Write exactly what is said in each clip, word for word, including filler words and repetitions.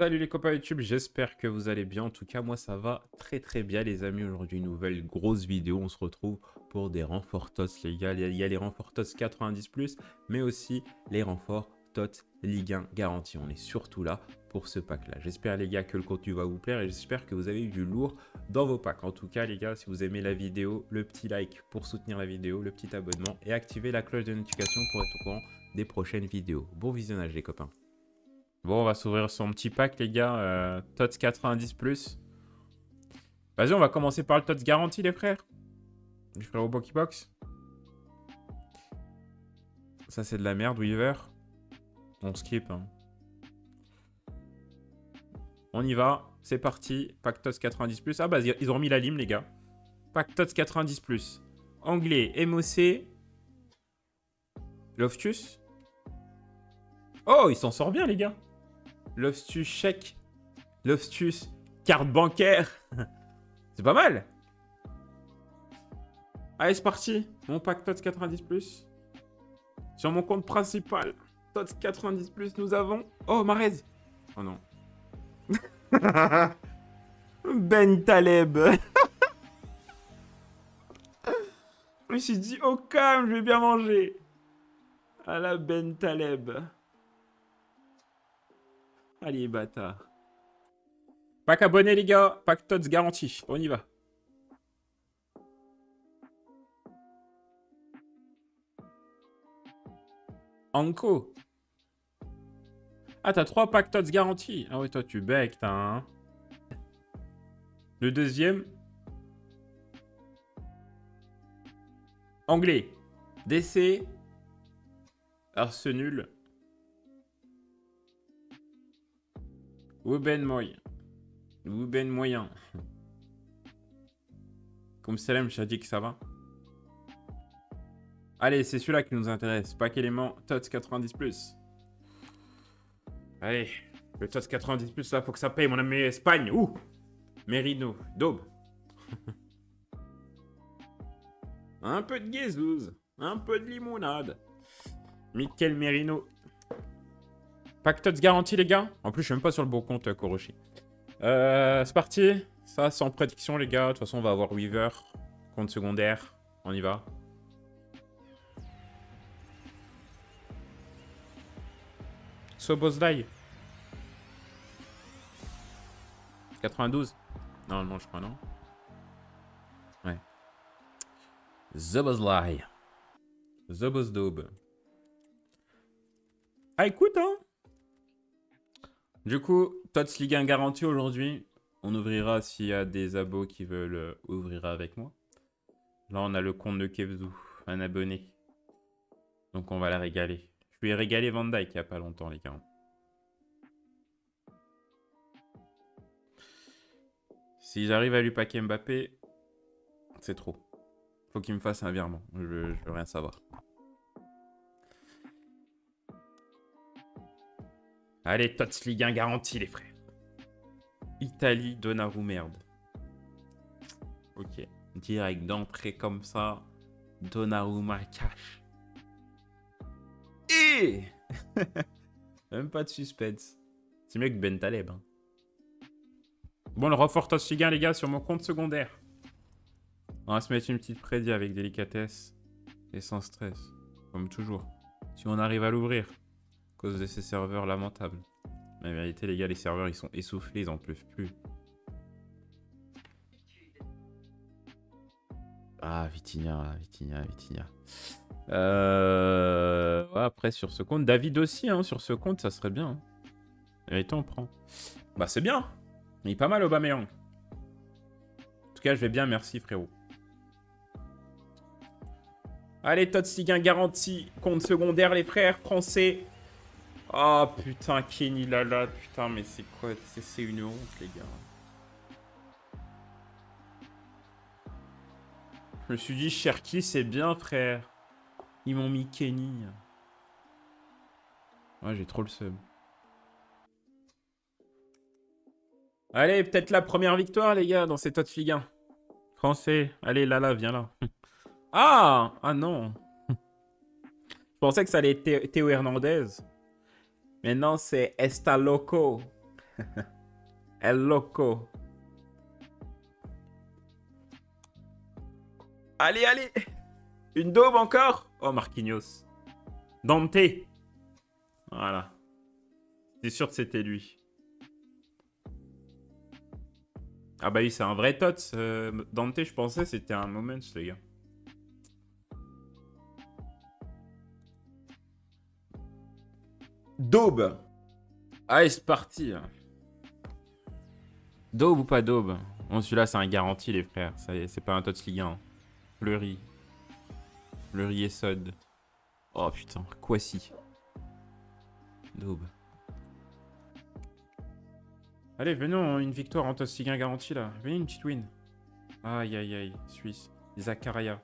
Salut les copains YouTube, j'espère que vous allez bien. En tout cas, moi ça va très très bien les amis. Aujourd'hui, nouvelle grosse vidéo. On se retrouve pour des renforts T O T S les gars. Il y a les renforts T O T S quatre-vingt-dix plus, mais aussi les renforts T O T S Ligue un garantie. On est surtout là pour ce pack là. J'espère les gars que le contenu va vous plaire et j'espère que vous avez eu du lourd dans vos packs. En tout cas les gars, si vous aimez la vidéo, le petit like pour soutenir la vidéo, le petit abonnement et activez la cloche de notification pour être au courant des prochaines vidéos. Bon visionnage les copains. Bon, on va s'ouvrir son petit pack, les gars. Euh, T O T S quatre-vingt-dix plus. Vas-y, on va commencer par le T O T S garanti, les frères. Les frères au Boki Box. Ça, c'est de la merde, Weaver. On skip. Hein. On y va. C'est parti. Pack T O T S quatre-vingt-dix plus. Ah, bah, ils ont remis la lime, les gars. Pack T O T S quatre-vingt-dix plus. Anglais, M O C. Loftus. Oh, il s'en sort bien, les gars. Loftus chèque. Loftus carte bancaire. C'est pas mal. Allez, c'est parti. Mon pack T O T S quatre-vingt-dix plus. Sur mon compte principal, T O T S quatre-vingt-dix plus, nous avons... Oh, Marez. Oh non. Bentaleb. Je me suis dit, oh calme, je vais bien manger. À la Bentaleb. Allez, bâtard. Pack abonné, les gars. Pack T O T S garanti. On y va. Anko. Ah, t'as trois packs T O T S garanti. Ah ouais, toi, tu bec, t'as un. Le deuxième. Anglais. D C. Arsenal. Ruben Moy. Ruben Moyen. Comme Salem, j'ai dit que ça va. Allez, c'est celui-là qui nous intéresse. Pack élément T O T S quatre-vingt-dix plus. Allez, le T O T S quatre-vingt-dix plus, là, faut que ça paye, mon ami. Espagne. Ouh. Merino. Daube. Un peu de guézouze. Un peu de limonade. Michael Merino. Pack T O T S garanti, les gars. En plus, je suis même pas sur le bon compte, Koroshi. Euh, c'est parti. Ça, sans prédiction, les gars. De toute façon, on va avoir Weaver. Compte secondaire. On y va. Sobozlai. quatre-vingt-douze. Normalement, je crois, non. Ouais. Sobozlai. Sobozdob. Ah, écoute, hein. Du coup, T O T S Ligue un garantie aujourd'hui. On ouvrira s'il y a des abos qui veulent ouvrir avec moi. Là, on a le compte de Kevzou, un abonné. Donc, on va la régaler. Je lui ai régalé Van Dyke il n'y a pas longtemps, les gars. Si j'arrive à lui paquer Mbappé, c'est trop. Faut qu'il me fasse un virement. Je, je veux rien savoir. Allez, T O T S Ligue un garanti, les frères. Italie, Donnarumma, merde. Ok. Direct d'entrée comme ça. Donnarumma cash. Et même pas de suspense. C'est mieux que Bentaleb. Hein. Bon, le renfort T O T S Ligue un, les gars, sur mon compte secondaire. On va se mettre une petite prédie avec délicatesse et sans stress. Comme toujours. Si on arrive à l'ouvrir. À cause de ces serveurs lamentables. Mais en vérité, les gars, les serveurs, ils sont essoufflés, ils n'en peuvent plus. Ah, Vitinha, Vitinha, Vitinha. Euh... Ouais, après, sur ce compte, David aussi, hein, sur ce compte, ça serait bien. En vérité, on prend. Bah, c'est bien. Il est pas mal, Aubameyang. En tout cas, je vais bien, merci, frérot. Allez, T O T S Ligue un garanti. Compte secondaire, les frères français. Ah oh, putain, Kenny Lala, putain, mais c'est quoi? C'est une honte, les gars. Je me suis dit, Cherki, c'est bien, frère. Ils m'ont mis Kenny. Ouais, j'ai trop le seum. Allez, peut-être la première victoire, les gars, dans ces T O T S Ligue un. Français, allez, Lala, viens là. Ah, ah non. Je pensais que ça allait être Théo Hernandez. Maintenant, c'est Esta Loco. El Loco. Allez, allez. Une daube encore. Oh, Marquinhos. Dante. Voilà. C'est sûr que c'était lui. Ah bah oui, c'est un vrai T O T S. Euh, Dante, je pensais c'était un moment, les gars. Daube. Allez, c'est parti. Daube ou pas daube? Bon, celui-là, c'est un garanti, les frères. Ça y est, c'est pas un T O T S Ligue un. Hein. Fleury. Fleury et Sod. Oh putain, Kwasi. Daube. Allez, venons, une victoire en T O T S Ligue un garantie, là. Venez, une petite win. Aïe, aïe, aïe. Suisse. Zakaria.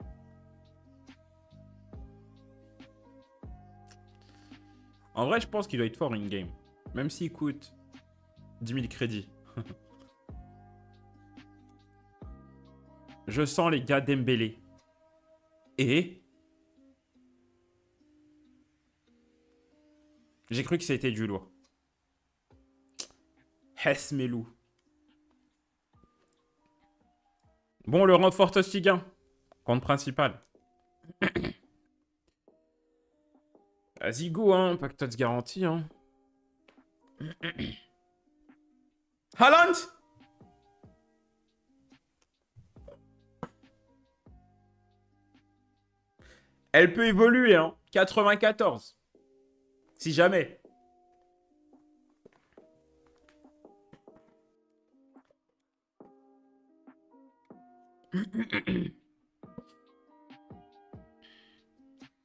En vrai, je pense qu'il doit être fort in game. Même s'il coûte dix mille crédits. Je sens les gars Dembélé. Et j'ai cru que c'était du lourd. Hesmelou. Bon, le renfort T O T S un. Compte principal. Vas-y, go, hein. Pas que T O T S garanti, hein. Haaland. Elle peut évoluer, hein. quatre-vingt-quatorze. Si jamais.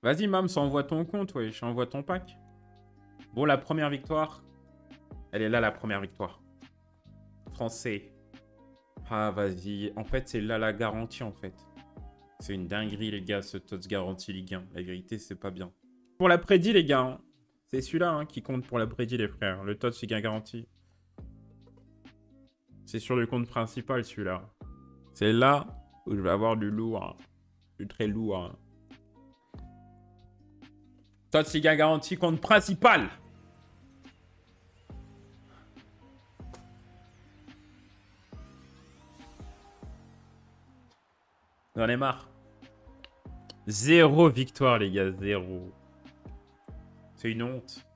Vas-y, Mam, ça envoie ton compte, ouais. Je envoie ton pack. Bon, la première victoire. Elle est là, la première victoire. Français. Ah, vas-y. En fait, c'est là la garantie, en fait. C'est une dinguerie, les gars, ce T O T S garantie Ligue un. La vérité, c'est pas bien. Pour la prédit, les gars, hein. C'est celui-là, hein, qui compte pour la prédit, les frères. Le T O T S Ligue un garantie. C'est sur le compte principal, celui-là. C'est là où je vais avoir du lourd. Hein. Du très lourd. Hein. T O T S Ligue un garantie, compte principal. J'en ai marre. Zéro victoire, les gars. Zéro. C'est une honte.